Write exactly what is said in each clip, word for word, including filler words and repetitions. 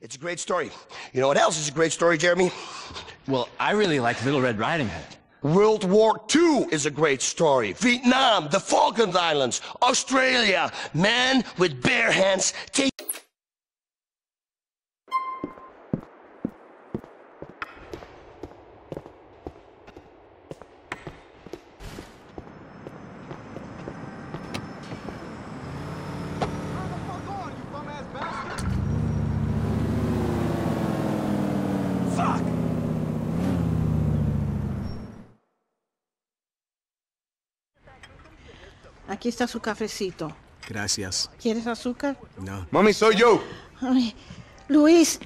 It's a great story. You know what else is a great story, Jeremy? Well, I really like Little Red Riding Hood. World War Two is a great story. Vietnam, the Falkland Islands, Australia, man with bare hands take... Aquí está su cafecito. Gracias. ¿Quieres azúcar? No. Mami, soy yo. Ay, Luis.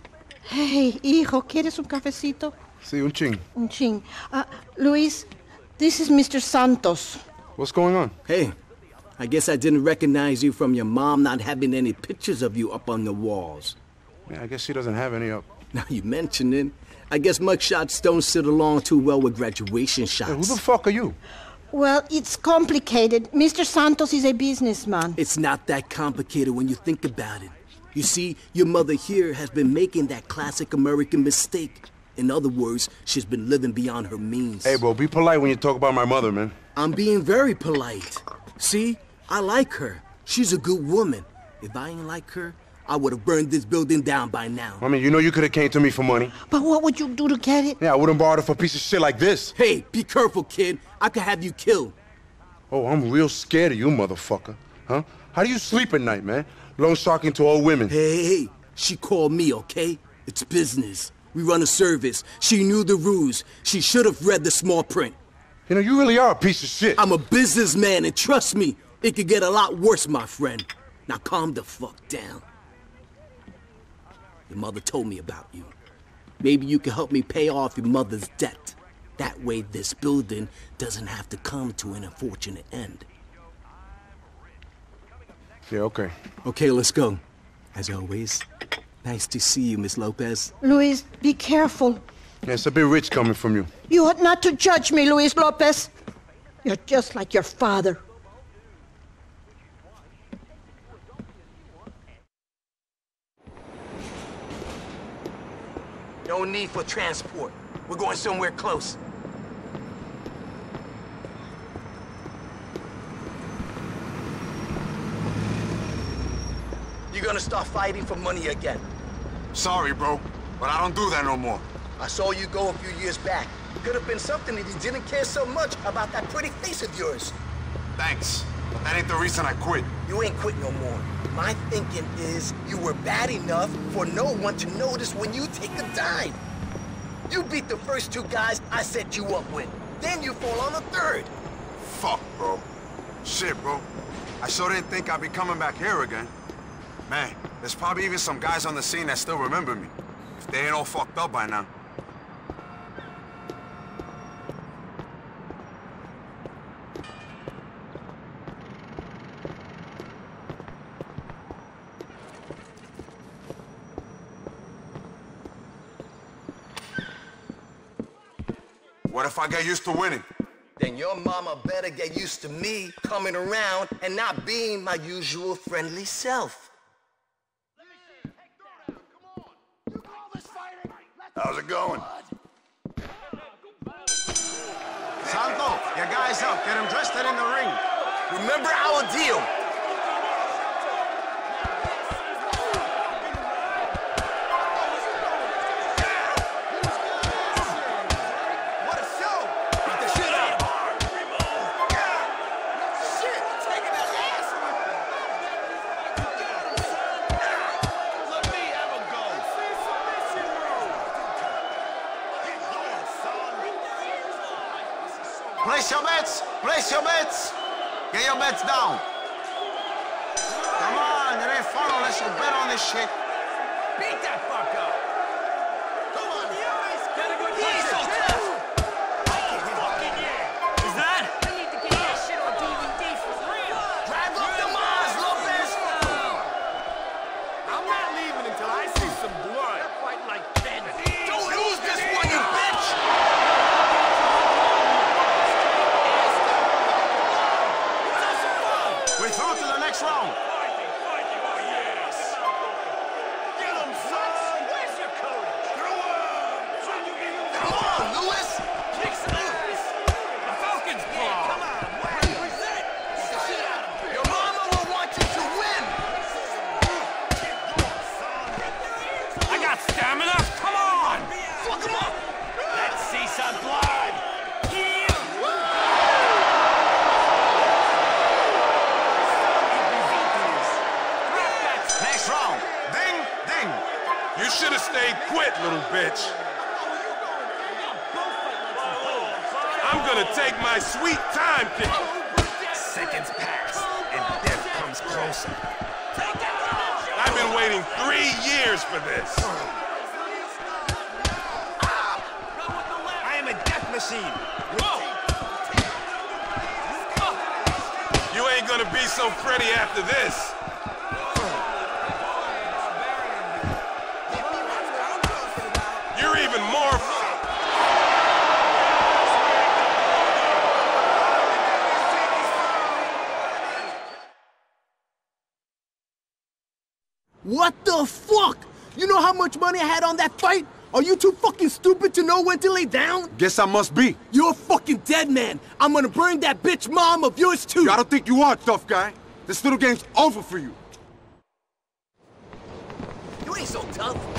Hey, hijo, ¿quieres un cafecito? Sí, un ching. Un ching. Uh, Luis, this is Mister Santos. What's going on? Hey, I guess I didn't recognize you from your mom not having any pictures of you up on the walls. Yeah, I guess she doesn't have any up. Now you mentioned it. I guess mugshots don't sit along too well with graduation shots. Hey, who the fuck are you? Well, it's complicated. Mister Santos is a businessman. It's not that complicated when you think about it. You see, your mother here has been making that classic American mistake. In other words, she's been living beyond her means. Hey, bro, be polite when you talk about my mother, man. I'm being very polite. See, I like her. She's a good woman. If I ain't like her, I would have burned this building down by now. I mean, you know you could have came to me for money. But what would you do to get it? Yeah, I wouldn't borrow it for a piece of shit like this. Hey, be careful, kid. I could have you killed. Oh, I'm real scared of you, motherfucker. Huh? How do you sleep at night, man? Loan sharking to all women. Hey, hey, hey. She called me, okay? It's business. We run a service. She knew the rules. She should have read the small print. You know, you really are a piece of shit. I'm a businessman, and trust me, it could get a lot worse, my friend. Now calm the fuck down. Your mother told me about you. Maybe you can help me pay off your mother's debt. That way this building doesn't have to come to an unfortunate end. Yeah, okay. Okay, let's go. As always, nice to see you, Miss Lopez. Luis, be careful. Yeah, it's a bit rich coming from you. You ought not to judge me, Luis Lopez. You're just like your father. No need for transport. We're going somewhere close. You're gonna start fighting for money again. Sorry, bro, but I don't do that no more. I saw you go a few years back. Could have been something if you didn't care so much about that pretty face of yours. Thanks, but that ain't the reason I quit. You ain't quit no more. My thinking is you were bad enough for no one to notice when you take a dive. You beat the first two guys I set you up with. Then you fall on the third. Fuck, bro. Shit, bro. I sure didn't think I'd be coming back here again. Man, there's probably even some guys on the scene that still remember me. If they ain't all fucked up by now. What if I get used to winning? Then your mama better get used to me coming around and not being my usual friendly self. How's it going? Santo, your guy's up. Get him dressed and in the ring. Remember our deal. Place your bets! Place your bets! Get your bets down! Come on, it ain't fun unless you bet on this shit! Beat that fuck up! Come on! Get a good place! So tough! Fucking yeah! Is that? I need to get that shit on D V D for real! Drive up the Mars, Lopez! I'm not leaving until I see some blood! They're fighting like bandits! Don't lose this one, you bitch! We're through to the next round. Fighting, fighting, oh yes! Money I had on that fight? Are you too fucking stupid to know when to lay down? Guess I must be. You're a fucking dead man. I'm gonna burn that bitch mom of yours too. Yo, I don't think you are, tough guy. This little game's over for you. You ain't so tough.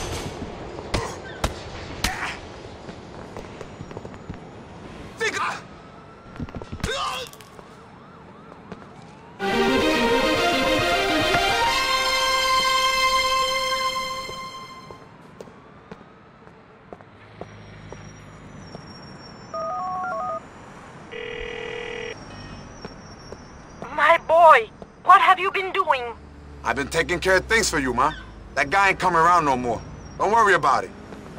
Think I... I've been taking care of things for you, Ma. That guy ain't coming around no more. Don't worry about it.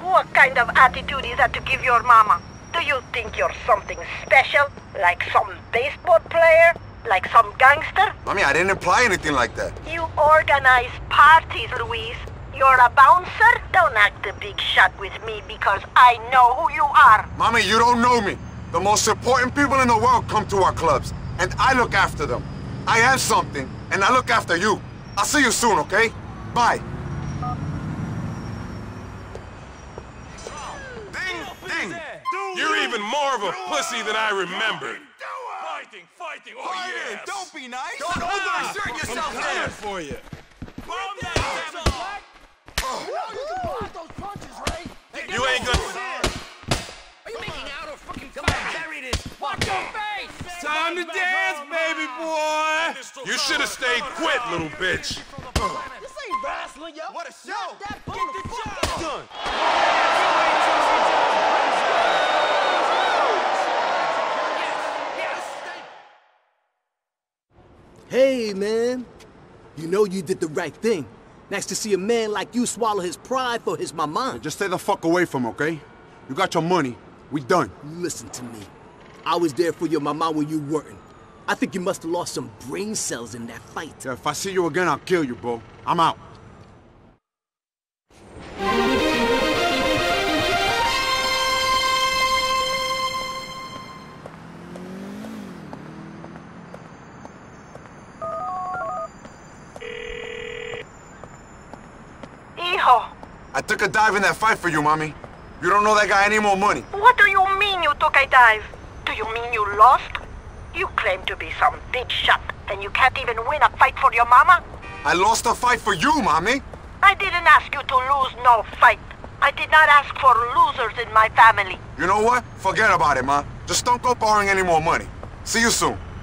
What kind of attitude is that to give your mama? Do you think you're something special? Like some baseball player? Like some gangster? Mommy, I didn't imply anything like that. You organize parties, Luis. You're a bouncer? Don't act a big shot with me because I know who you are. Mommy, you don't know me. The most important people in the world come to our clubs, and I look after them. I have something, and I look after you. I'll see you soon, okay? Bye. Ding, ding. You're even more of a pussy than I remembered. Fighting, fighting. Oh, yeah. Don't be nice. Don't overexert yourself there. I'm coming for you. Bomb that damn black. You can block those punches, right? You ain't gonna... Are you making out or fucking... Come on, bury this. Watch your face. It's time to dance, baby boy. You should have stayed quit, little bitch. This ain't wrestling, yo. What a show. Get the job done. Hey, man. You know you did the right thing. Nice to see a man like you swallow his pride for his mama. Just stay the fuck away from him, okay? You got your money. We done. Listen to me. I was there for your mama when you weren't. I think you must have lost some brain cells in that fight. Yeah, if I see you again, I'll kill you, bro. I'm out. Hijo. I took a dive in that fight for you, Mommy. You don't know that guy any more money. What do you mean you took a dive? Do you mean you lost? You claim to be some big shot, and you can't even win a fight for your mama? I lost a fight for you, Mommy. I didn't ask you to lose no fight. I did not ask for losers in my family. You know what? Forget about it, Ma. Just don't go borrowing any more money. See you soon.